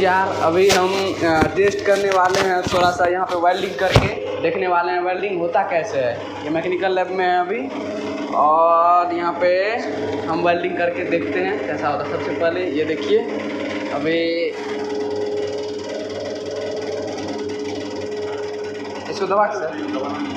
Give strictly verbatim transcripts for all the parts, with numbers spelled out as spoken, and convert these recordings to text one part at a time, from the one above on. यार अभी हम टेस्ट करने वाले हैं थोड़ा सा, यहाँ पे वेल्डिंग करके देखने वाले हैं वेल्डिंग होता कैसे है। ये मैकेनिकल लैब में है अभी और यहाँ पे हम वेल्डिंग करके देखते हैं कैसा होता है। सबसे पहले ये देखिए अभी इसको दबा के सर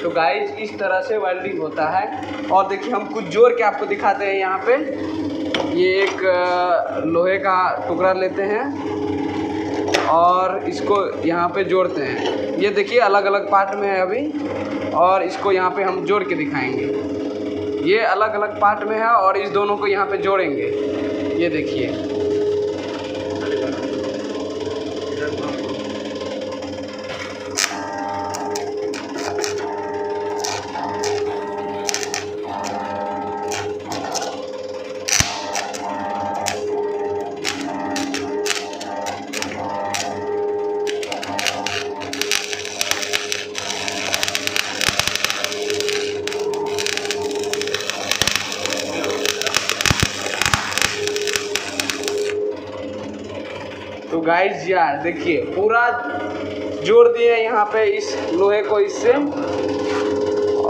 तो गाइज इस तरह से वेल्डिंग होता है। और देखिए हम कुछ जोड़ के आपको दिखाते हैं। यहाँ पे ये एक लोहे का टुकड़ा लेते हैं और इसको यहाँ पे जोड़ते हैं। ये देखिए अलग अलग पार्ट में है अभी और इसको यहाँ पे हम जोड़ के दिखाएंगे। ये अलग अलग पार्ट में है और इस दोनों को यहाँ पे जोड़ेंगे। ये देखिए तो गाइज यार देखिए पूरा जोड़ दिए यहाँ पे इस लोहे को इससे।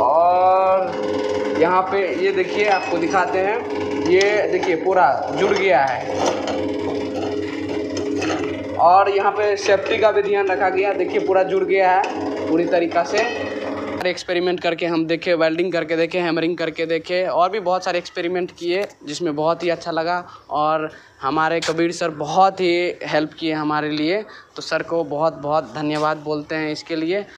और यहाँ पे ये देखिए आपको दिखाते हैं, ये देखिए पूरा जुड़ गया है। और यहाँ पे सेफ्टी का भी ध्यान रखा गया, देखिए पूरा जुड़ गया है पूरी तरीक़ा से। एक्सपेरिमेंट करके हम देखे, वेल्डिंग करके देखे, हैमरिंग करके देखे और भी बहुत सारे एक्सपेरिमेंट किए जिसमें बहुत ही अच्छा लगा। और हमारे कबीर सर बहुत ही हेल्प किए हमारे लिए, तो सर को बहुत बहुत धन्यवाद बोलते हैं इसके लिए।